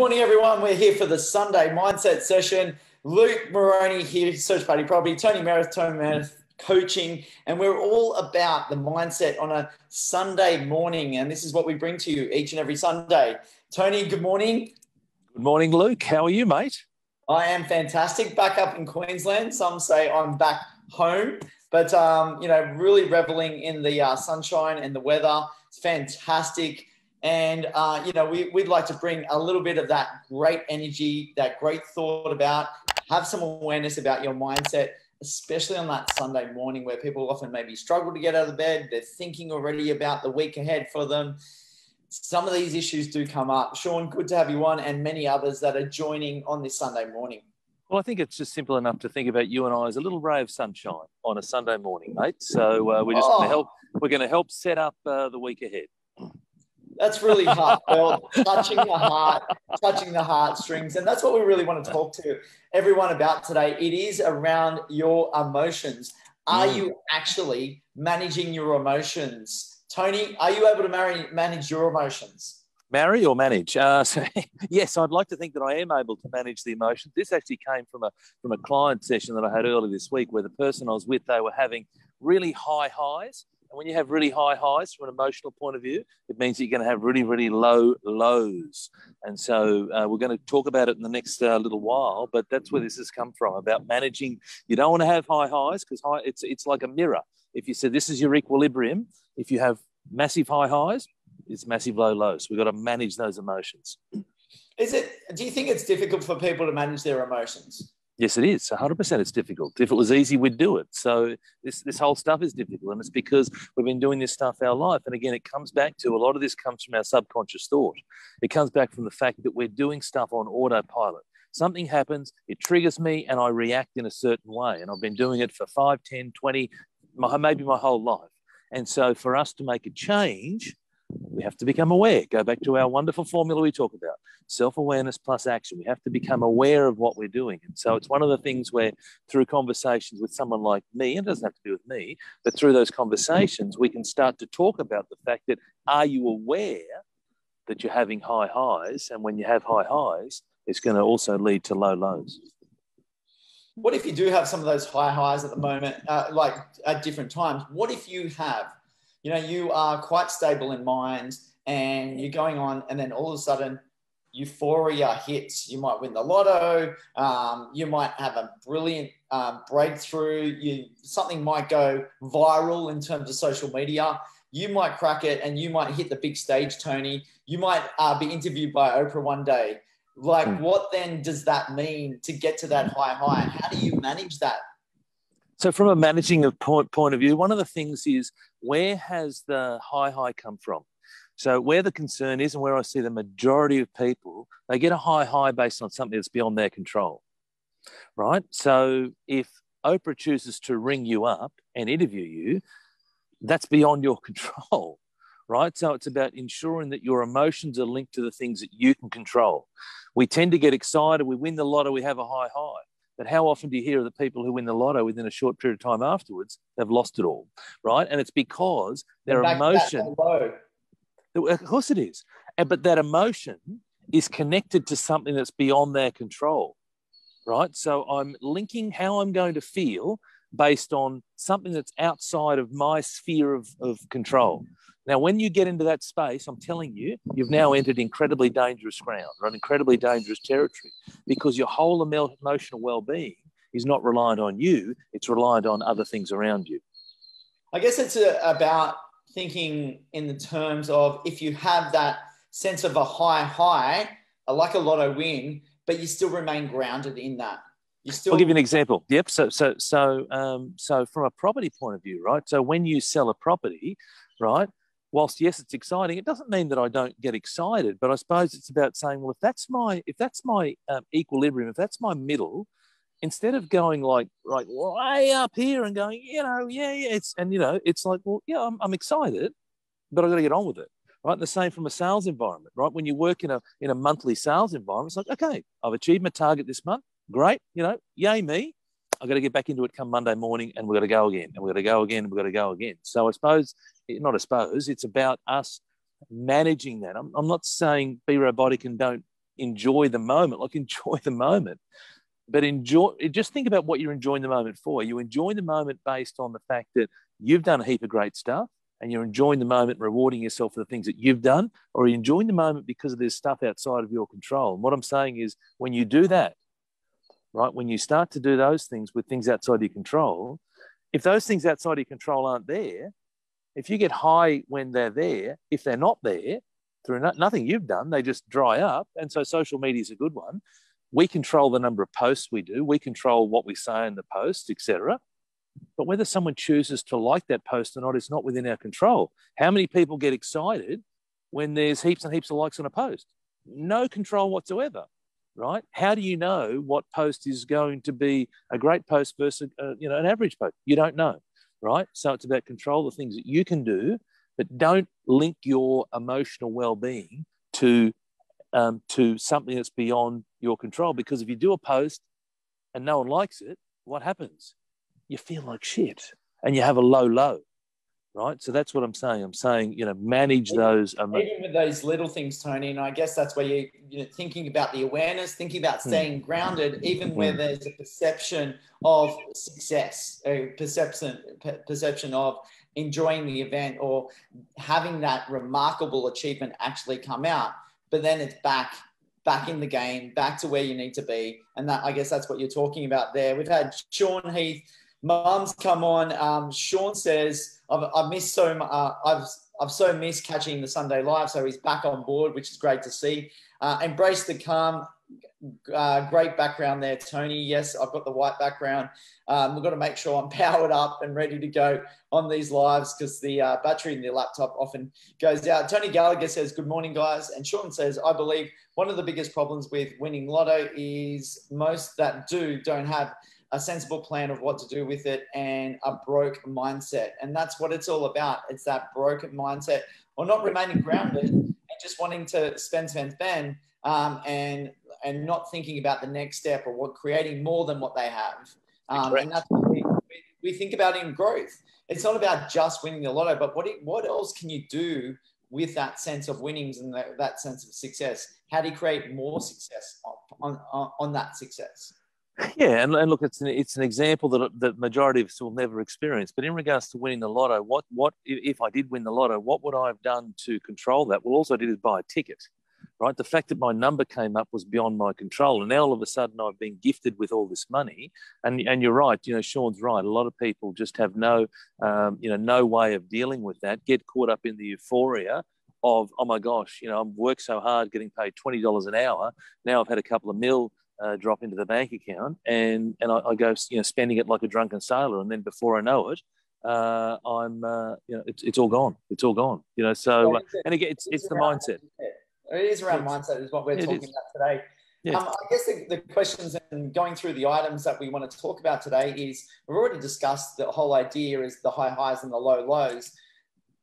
morning, everyone. We're here for the Sunday Mindset Session. Luke Moroney here, Search Party Property, Tony Meredith Coaching, and we're all about the mindset on a Sunday morning, and this is what we bring to you each and every Sunday. Tony, good morning. Good morning, Luke. How are you, mate? I am fantastic. Back up in Queensland. Some say I'm back home, but, really reveling in the sunshine and the weather. It's fantastic. And, we'd like to bring a little bit of that great energy, that great thought about, have some awareness about your mindset, especially on that Sunday morning where people often maybe struggle to get out of bed. They're thinking already about the week ahead for them. Some of these issues do come up. Sean, good to have you on, and many others that are joining on this Sunday morning. Well, I think it's just simple enough to think about you and I as a little ray of sunshine on a Sunday morning, mate. So we're just going to help. We're going to help set up the week ahead. That's really heartfelt, touching the heartstrings. And that's what we really want to talk to everyone about today. It is around your emotions. Are you actually managing your emotions? Tony, are you able to manage your emotions? Marry or manage? Yes, I'd like to think that I am able to manage the emotions. This actually came from a client session that I had earlier this week where the person I was with, they were having really high highs. And when you have really high highs from an emotional point of view, it means that you're going to have really, really low lows. And so we're going to talk about it in the next little while, but that's where this has come from, about managing. You don't want to have high highs because it's like a mirror. If you said this is your equilibrium, if you have massive high highs, it's massive low lows. We've got to manage those emotions. Do you think it's difficult for people to manage their emotions? Yes, it is. 100% it's difficult. If it was easy, we'd do it. So this whole stuff is difficult, and it's because we've been doing this stuff our life. And again, it comes back to, a lot of this comes from our subconscious thought. It comes back from the fact that we're doing stuff on autopilot. Something happens, it triggers me, and I react in a certain way. And I've been doing it for 5, 10, 20, maybe my whole life. And so for us to make a change, we have to become aware. Go back to our wonderful formula we talk about, self-awareness plus action. We have to become aware of what we're doing. And so it's one of the things where through conversations with someone like me, and it doesn't have to be with me, but through those conversations, we can start to talk about the fact that, are you aware that you're having high highs? And when you have high highs, it's going to also lead to low lows. What if you do have some of those high highs at the moment, like at different times? What if you have, you are quite stable in mind and you're going on, and then all of a sudden euphoria hits. You might win the lotto. You might have a brilliant breakthrough. Something might go viral in terms of social media. You might crack it and you might hit the big stage, Tony. You might be interviewed by Oprah one day. Like, what then does that mean to get to that high high? How do you manage that? So from a managing point of view, one of the things is, where has the high come from? So where the concern is, and where I see the majority of people, they get a high based on something that's beyond their control, right? So if Oprah chooses to ring you up and interview you, that's beyond your control, right? So it's about ensuring that your emotions are linked to the things that you can control. We tend to get excited. We win the lotto. We have a high. But how often do you hear of the people who win the lotto within a short period of time afterwards, they've lost it all, right? And it's because their emotion. Of course it is. But that emotion is connected to something that's beyond their control, right? So I'm linking how I'm going to feel based on something that's outside of my sphere of control. Now, when you get into that space, I'm telling you, you've now entered incredibly dangerous ground, right? Incredibly dangerous territory, because your whole emotional well-being is not reliant on you. It's reliant on other things around you. I guess it's about thinking in the terms of, if you have that sense of a high, like a lotto win, but you still remain grounded in that. I'll give you an example. Yep. So from a property point of view, right? So when you sell a property, right? Whilst, yes, it's exciting, it doesn't mean that I don't get excited, but I suppose it's about saying, well, if that's my equilibrium, if that's my middle, instead of going like way up here and going, it's like, well, yeah, I'm excited, but I've got to get on with it, right? And the same from a sales environment, right? When you work in a monthly sales environment, it's like, okay, I've achieved my target this month. Great. Yay me. I've got to get back into it come Monday morning, and we've got to go again, and we've got to go again, and we've got to go again. So it's about us managing that. I'm not saying be robotic and don't enjoy the moment, like enjoy the moment. But enjoy, just think about what you're enjoying the moment for. You enjoy the moment based on the fact that you've done a heap of great stuff and you're enjoying the moment, rewarding yourself for the things that you've done, or are you enjoying the moment because there's stuff outside of your control? And what I'm saying is when you do that, right, when you start to do those things with things outside your control, if those things outside your control aren't there, if you get high when they're there, if they're not there, through nothing you've done, they just dry up. And so social media is a good one. We control the number of posts we do. We control what we say in the post, etc. But whether someone chooses to like that post or not is not within our control. How many people get excited when there's heaps and heaps of likes on a post? No control whatsoever, right? How do you know what post is going to be a great post versus an average post? You don't know, right? So it's about control the things that you can do, but don't link your emotional well-being to something that's beyond your control. Because if you do a post and no one likes it, what happens? You feel like shit and you have a low, right? So that's what I'm saying. I'm saying, manage those. Even with those little things, Tony, and I guess that's where you're thinking about the awareness, thinking about staying grounded, even where there's a perception of success, a perception of enjoying the event or having that remarkable achievement actually come out. But then it's back in the game, back to where you need to be. And that, I guess that's what you're talking about there. We've had Sean Heath, Mum's come on. Sean says, I've so missed catching the Sunday live. So he's back on board, which is great to see. Embrace the calm. Great background there, Tony. Yes, I've got the white background. We've got to make sure I'm powered up and ready to go on these lives because the battery in the laptop often goes out. Tony Gallagher says, good morning, guys. And Sean says, I believe one of the biggest problems with winning lotto is most that don't have a sensible plan of what to do with it and a broke mindset. And that's what it's all about. It's that broken mindset or not remaining grounded and just wanting to spend and not thinking about the next step or what creating more than what they have. And that's what we think about in growth. It's not about just winning the lotto, but what else can you do with that sense of winnings and that sense of success? How do you create more success on that success? Yeah, and look, it's an example that the majority of us will never experience. But in regards to winning the lotto, what if I did win the lotto, what would I have done to control that? Well, all I did is buy a ticket. Right, the fact that my number came up was beyond my control, and now all of a sudden I've been gifted with all this money. And you're right, Sean's right. A lot of people just have no way of dealing with that. Get caught up in the euphoria of, oh my gosh, I've worked so hard, getting paid $20 an hour. Now I've had a couple of mil drop into the bank account, and I go spending it like a drunken sailor, and then before I know it, it's all gone. It's all gone. So and again, it's the mindset. It is around mindset is what we're talking about today. Yeah. I guess the questions and going through the items that we want to talk about today is we've already discussed the whole idea is the high highs and the low lows.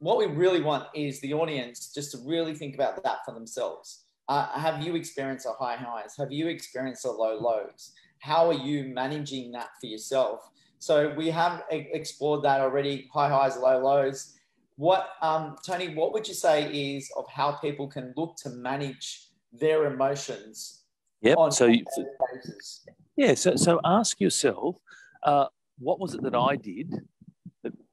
What we really want is the audience just to really think about that for themselves. Have you experienced a high highs? Have you experienced a low lows? How are you managing that for yourself? So we have explored that already, high highs, low lows. Tony, what would you say is of how people can look to manage their emotions? Yep. So ask yourself, what was it that I did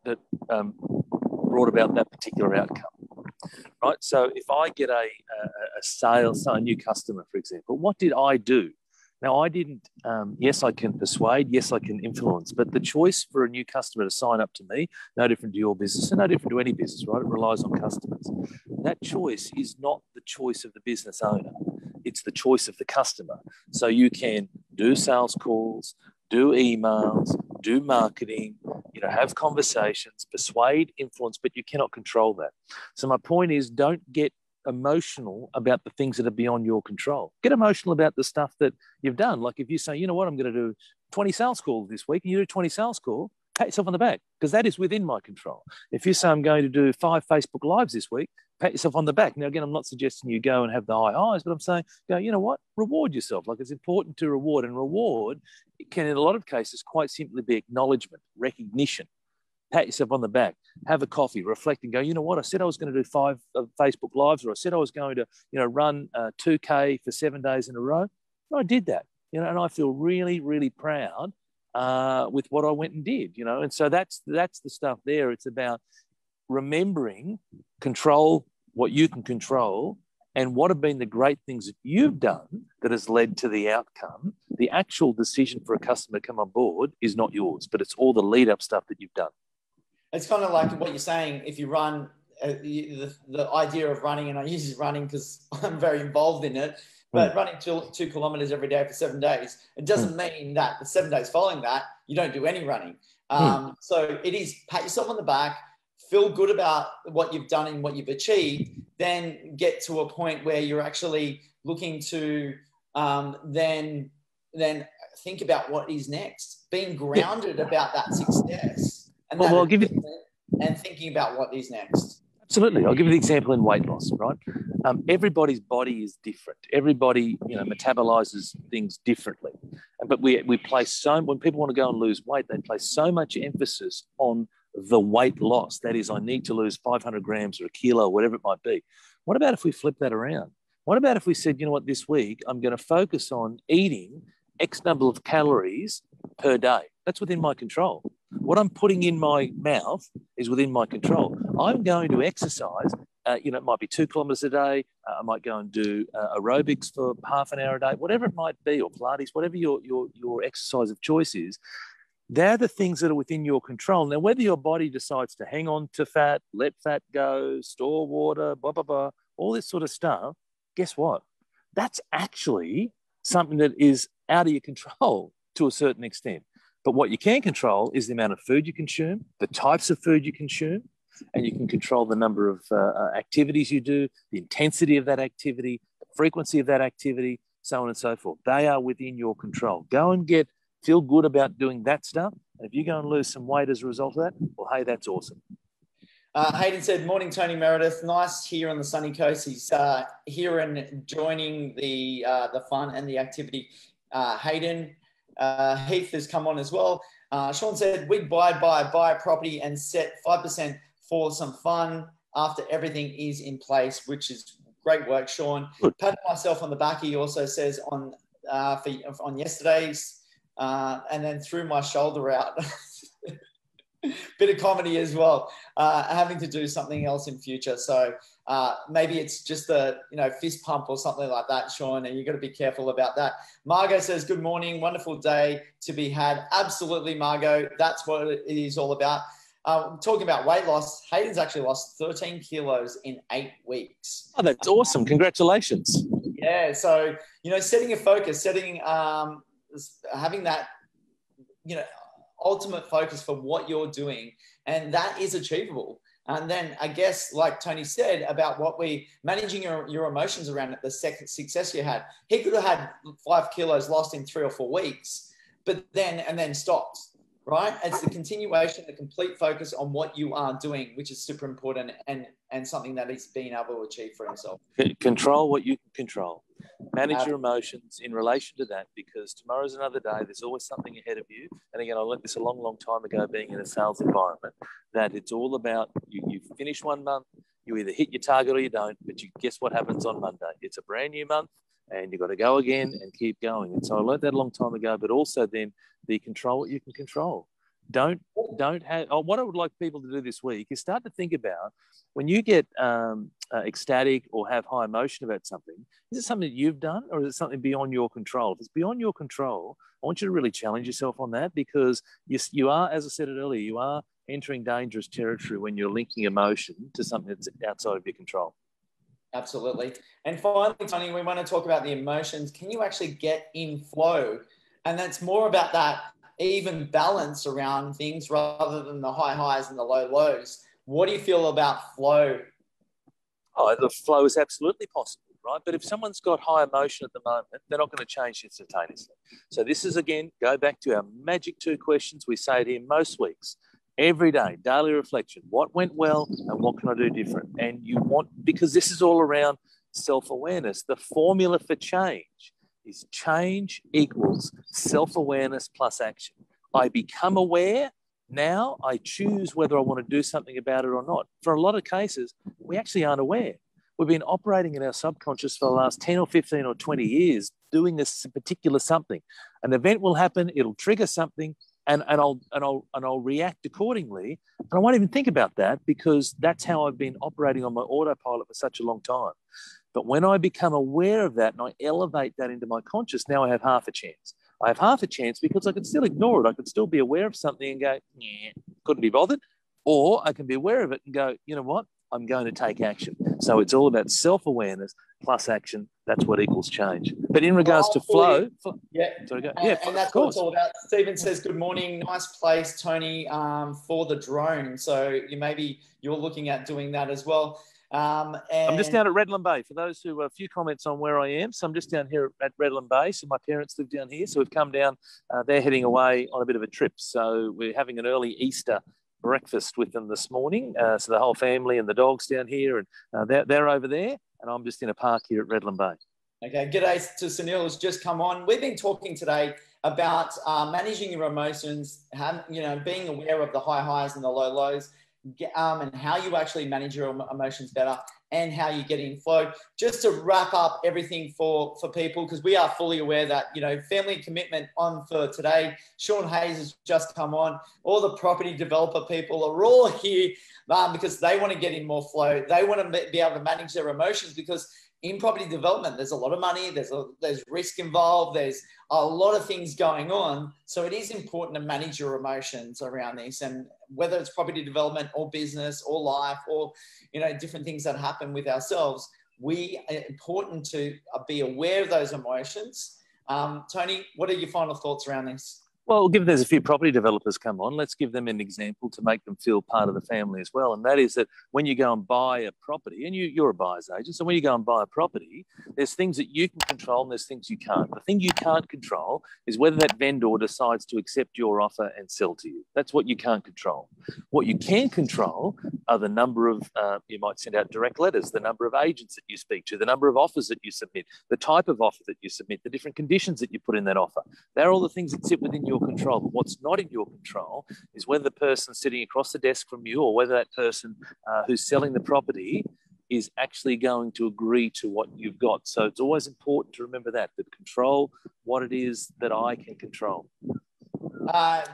that brought about that particular outcome, right? So if I get a sale, so a new customer, for example, what did I do? Now, I didn't, yes, I can persuade, yes, I can influence, but the choice for a new customer to sign up to me, no different to your business and no different to any business, right? It relies on customers. That choice is not the choice of the business owner. It's the choice of the customer. So you can do sales calls, do emails, do marketing, have conversations, persuade, influence, but you cannot control that. So my point is don't get emotional about the things that are beyond your control. Get emotional about the stuff that you've done. Like if you say, you know what, I'm going to do 20 sales calls this week, and you do 20 sales calls, pat yourself on the back because that is within my control. If you say I'm going to do 5 Facebook Lives this week, pat yourself on the back. Now, again, I'm not suggesting you go and have the high highs, but I'm saying, go, you know what, reward yourself. Like it's important to reward, and reward can in a lot of cases quite simply be acknowledgement, recognition. pat yourself on the back, have a coffee, reflect and go, you know what, I said I was going to do 5 Facebook Lives, or I said I was going to, you know, run 2K for 7 days in a row. And I did that, you know, and I feel really, really proud with what I went and did, you know. And so that's the stuff there. It's about remembering, control what you can control, and what have been the great things that you've done that has led to the outcome. The actual decision for a customer to come on board is not yours, but it's all the lead-up stuff that you've done. It's kind of like what you're saying. If you run, the idea of running, and I use running because I'm very involved in it, but running 2 kilometres every day for 7 days, it doesn't mean that the 7 days following that, you don't do any running. So it is pat yourself on the back, feel good about what you've done and what you've achieved, then get to a point where you're actually looking to then think about what is next, being grounded about that success and, well, and thinking about what is next. Absolutely. I'll give you the example in weight loss, right? Everybody's body is different. Everybody, you know, metabolizes things differently. But we place so, when people want to go and lose weight, they place so much emphasis on the weight loss. That is, I need to lose 500 grams or a kilo, or whatever it might be. What about if we flip that around? What about if we said, you know what, this week I'm going to focus on eating X number of calories per day? That's within my control. What I'm putting in my mouth is within my control. I'm going to exercise, you know, it might be 2 kilometers a day. I might go and do aerobics for half an hour a day, whatever it might be, or Pilates, whatever your exercise of choice is. They're the things that are within your control. Now, whether your body decides to hang on to fat, let fat go, store water, blah, blah, blah, all this sort of stuff, guess what? That's actually something that is out of your control to a certain extent. But what you can control is the amount of food you consume, the types of food you consume, and you can control the number of activities you do, the intensity of that activity, the frequency of that activity, so on and so forth. They are within your control. Go and get feel good about doing that stuff. And if you go and lose some weight as a result of that, well, hey, that's awesome. Hayden said, morning, Tony Meredith. Nice here on the sunny coast. He's here and joining the fun and the activity. Hayden Heath has come on as well. Sean said, we'd buy a property and set 5% for some fun after everything is in place, which is great work, Sean. Good. Pat myself on the back, he also says, on yesterday's, and then threw my shoulder out. Bit of comedy as well, having to do something else in future. So maybe it's just a, you know, fist pump or something like that, Sean, and you've got to be careful about that. Margot says, good morning, wonderful day to be had. Absolutely, Margot, that's what it is all about. Talking about weight loss, Hayden's actually lost 13 kilos in 8 weeks. Oh, that's awesome. Congratulations. Yeah, so, you know, setting a focus, setting... having that, you know, ultimate focus for what you're doing, and that is achievable. And then I guess, like Tony said, about what we managing your emotions around it, the second success you had. He could have had 5 kilos lost in 3 or 4 weeks, but then and then stopped, right? It's the continuation, the complete focus on what you are doing, which is super important, and something that he's been able to achieve for himself. Control what you can control. Manage your emotions in relation to that, because tomorrow's another day. There's always something ahead of you. And again, I learned this a long, long time ago being in a sales environment, that it's all about you finish 1 month, you either hit your target or you don't, but you guess what happens on Monday? It's a brand new month. And you've got to go again and keep going. And so I learned that a long time ago, but also then the control what you can control. Don't have, oh, what I would like people to do this week is start to think about when you get ecstatic or have high emotion about something, is it something that you've done or is it something beyond your control? If it's beyond your control, I want you to really challenge yourself on that, because you are, as I said it earlier, you are entering dangerous territory when you're linking emotion to something that's outside of your control. Absolutely. And finally, Tony, we want to talk about the emotions. Can you actually get in flow? And that's more about that even balance around things rather than the high highs and the low lows. What do you feel about flow? Oh, the flow is absolutely possible, right? But if someone's got high emotion at the moment, they're not going to change instantaneously. So this is, again, go back to our magic 2 questions we say it here most weeks. Every day, daily reflection, what went well and what can I do different? And you want, because this is all around self-awareness. The formula for change is change equals self-awareness plus action. I become aware Now I choose whether I want to do something about it or not. For a lot of cases, we actually aren't aware. We've been operating in our subconscious for the last 10 or 15 or 20 years doing this particular something. An event will happen, it'll trigger something, and I'll react accordingly. And I won't even think about that because that's how I've been operating on my autopilot for such a long time. But when I become aware of that and I elevate that into my conscious, now I have half a chance. I have half a chance because I can still ignore it. I can still be aware of something and go, yeah, couldn't be bothered. Or I can be aware of it and go, you know what? I'm going to take action. So it's all about self-awareness plus action. That's what equals change. But in regards to flow. Yeah. And that's what it's all about. Stephen says, good morning. Nice place, Tony, for the drone. So you're looking at doing that as well. And I'm just down at Redland Bay. For those who a few comments on where I am, so I'm just down here at Redland Bay. So my parents live down here, so we've come down. They're heading away on a bit of a trip, so we're having an early Easter breakfast with them this morning. So the whole family and the dogs down here, and they're over there, and I'm just in a park here at Redland Bay. Okay, g'day to Sunil who's just come on. We've been talking today about managing your emotions, being aware of the high highs and the low lows. And how you actually manage your emotions better and how you get in flow. Just to wrap up everything for people, because we are fully aware that, family commitment on for today. Sean Hayes has just come on. All the property developer people are all here because they want to get in more flow. They want to be able to manage their emotions because in property development, there's a lot of money, there's risk involved, there's a lot of things going on. So it is important to manage your emotions around this, and whether it's property development or business or life or, different things that happen with ourselves, it's important to be aware of those emotions. Tony, what are your final thoughts around this? Well, given there's a few property developers come on, let's give them an example to make them feel part of the family as well. And that is that when you go and buy a property, and you're a buyer's agent, so when you go and buy a property, there's things that you can control and there's things you can't. The thing you can't control is whether that vendor decides to accept your offer and sell to you. That's what you can't control. What you can control are the number of, you might send out direct letters, the number of agents that you speak to, the number of offers that you submit, the type of offer that you submit, the different conditions that you put in that offer. They're all the things that sit within your control. But what's not in your control is whether the person sitting across the desk from you or whether that person who's selling the property is actually going to agree to what you've got. So it's always important to remember that control what it is that I can control.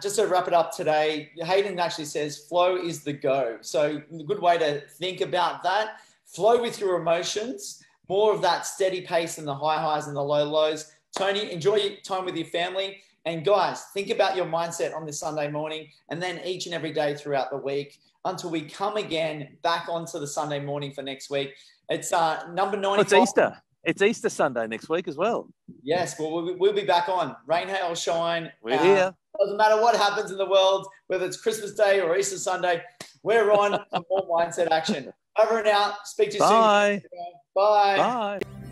Just to wrap it up today, Hayden actually says flow is the go. So a good way to think about that, flow with your emotions, more of that steady pace and the high highs and the low lows. Tony, enjoy your time with your family. And guys, think about your mindset on this Sunday morning and then each and every day throughout the week until we come again back onto the Sunday morning for next week. It's number 95. It's Easter. It's Easter Sunday next week as well. Yes, well, we'll be back on. Rain, hail, shine. We're here. Doesn't matter what happens in the world, whether it's Christmas Day or Easter Sunday, we're on for more mindset action. Over and out. Speak to you soon. Bye. Bye. Bye.